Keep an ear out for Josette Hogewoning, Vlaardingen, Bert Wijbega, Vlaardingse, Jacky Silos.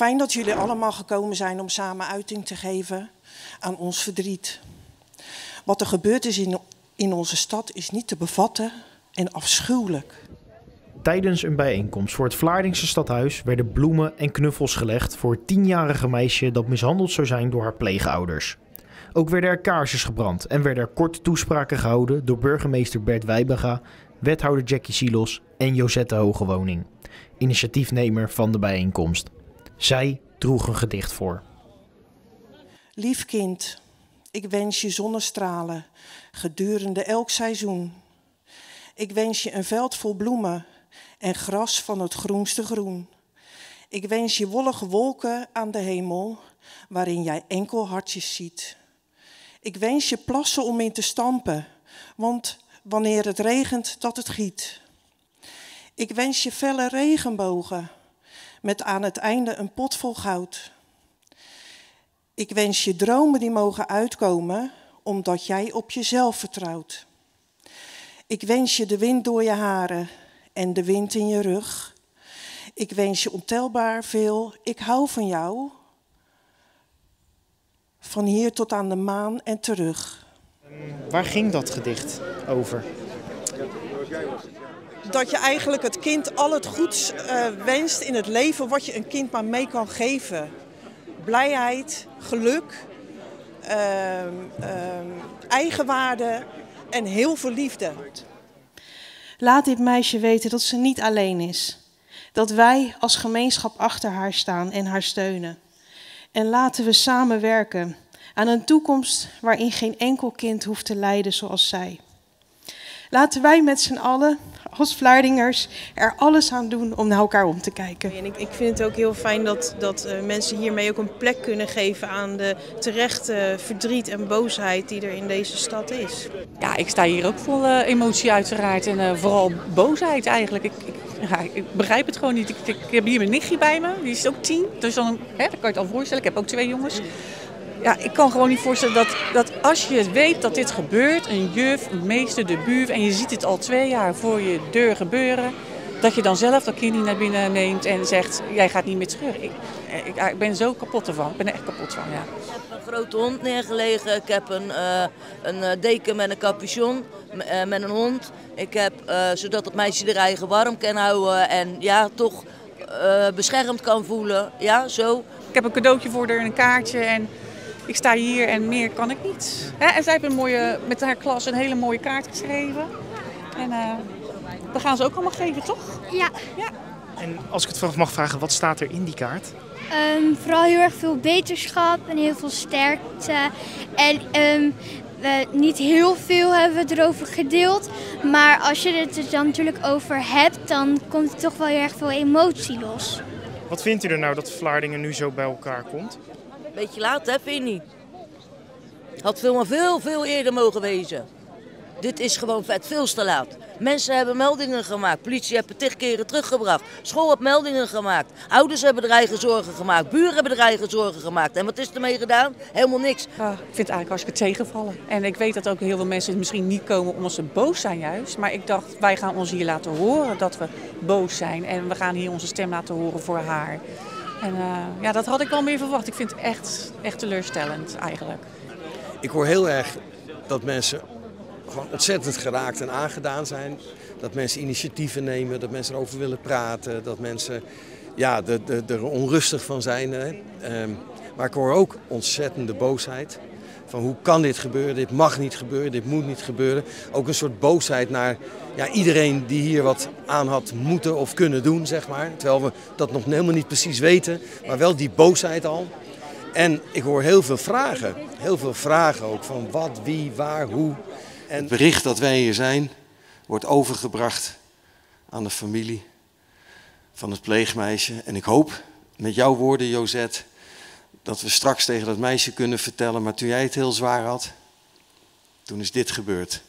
Fijn dat jullie allemaal gekomen zijn om samen uiting te geven aan ons verdriet. Wat er gebeurd is in onze stad is niet te bevatten en afschuwelijk. Tijdens een bijeenkomst voor het Vlaardingse stadhuis werden bloemen en knuffels gelegd voor het 10-jarige meisje dat mishandeld zou zijn door haar pleegouders. Ook werden er kaarsjes gebrand en werden er korte toespraken gehouden door burgemeester Bert Wijbega, wethouder Jacky Silos en Josette Hogewoning, initiatiefnemer van de bijeenkomst. Zij droeg een gedicht voor. Lief kind, ik wens je zonnestralen gedurende elk seizoen. Ik wens je een veld vol bloemen en gras van het groenste groen. Ik wens je wollige wolken aan de hemel, waarin jij enkel hartjes ziet. Ik wens je plassen om in te stampen, want wanneer het regent, dat het giet. Ik wens je felle regenbogen, met aan het einde een pot vol goud. Ik wens je dromen die mogen uitkomen, omdat jij op jezelf vertrouwt. Ik wens je de wind door je haren en de wind in je rug. Ik wens je ontelbaar veel, ik hou van jou. Van hier tot aan de maan en terug. Waar ging dat gedicht over? Dat je eigenlijk het kind al het goeds wenst in het leven wat je een kind maar mee kan geven. Blijheid, geluk, eigenwaarde en heel veel liefde. Laat dit meisje weten dat ze niet alleen is. Dat wij als gemeenschap achter haar staan en haar steunen. En laten we samenwerken aan een toekomst waarin geen enkel kind hoeft te lijden zoals zij. Laten wij met z'n allen, als Vlaardingers, er alles aan doen om naar elkaar om te kijken. En ik vind het ook heel fijn dat mensen hiermee ook een plek kunnen geven aan de terechte verdriet en boosheid die er in deze stad is. Ja, ik sta hier ook vol emotie uiteraard en vooral boosheid eigenlijk. Ik begrijp het gewoon niet. Ik heb hier mijn nichtje bij me, die is ook 10, dus dan dat kan je het al voorstellen. Ik heb ook 2 jongens. Ja, ik kan gewoon niet voorstellen dat als je weet dat dit gebeurt, een juf, een meester, de buurt, en je ziet het al 2 jaar voor je deur gebeuren, dat je dan zelf dat kind niet naar binnen neemt en zegt, jij gaat niet meer terug. Ik ben zo kapot ervan. Ik ben er echt kapot van, ja. Ik heb een grote hond neergelegen. Ik heb een deken met een capuchon, met een hond. Ik heb, zodat het meisje er eigen warm kan houden en ja, toch beschermd kan voelen. Ja, zo. Ik heb een cadeautje voor haar en een kaartje. En ik sta hier en meer kan ik niet. En zij heeft met haar klas een hele mooie kaart geschreven. En dat gaan ze ook allemaal geven, toch? Ja. En als ik het vanaf mag vragen, wat staat er in die kaart? Vooral heel erg veel beterschap en heel veel sterkte. En niet heel veel hebben we erover gedeeld. Maar als je het dan natuurlijk over hebt, dan komt er toch wel heel erg veel emotie los. Wat vindt u er nou dat Vlaardingen nu zo bij elkaar komt? Beetje laat, hè, vind je niet? Had veel eerder mogen wezen. Dit is gewoon vet, veel te laat. Mensen hebben meldingen gemaakt, politie heeft het 10 keren teruggebracht, school heeft meldingen gemaakt, ouders hebben er eigen zorgen gemaakt, buren hebben er eigen zorgen gemaakt. En wat is ermee gedaan? Helemaal niks. Ik vind het eigenlijk hartstikke tegenvallen. En ik weet dat ook heel veel mensen misschien niet komen omdat ze boos zijn juist. Maar ik dacht, wij gaan ons hier laten horen dat we boos zijn en we gaan hier onze stem laten horen voor haar. En ja, dat had ik wel meer verwacht. Ik vind het echt teleurstellend eigenlijk. Ik hoor heel erg dat mensen gewoon ontzettend geraakt en aangedaan zijn. Dat mensen initiatieven nemen, dat mensen erover willen praten, dat mensen ja, er onrustig van zijn. Hè. Maar ik hoor ook ontzettende boosheid. Van hoe kan dit gebeuren, dit mag niet gebeuren, dit moet niet gebeuren. Ook een soort boosheid naar ja, iedereen die hier wat aan had moeten of kunnen doen, zeg maar. Terwijl we dat nog helemaal niet precies weten, maar wel die boosheid al. En ik hoor heel veel vragen ook van wat, wie, waar, hoe. En het bericht dat wij hier zijn, wordt overgebracht aan de familie van het pleegmeisje. En ik hoop, met jouw woorden Josette, dat we straks tegen dat meisje kunnen vertellen, maar toen jij het heel zwaar had, toen is dit gebeurd.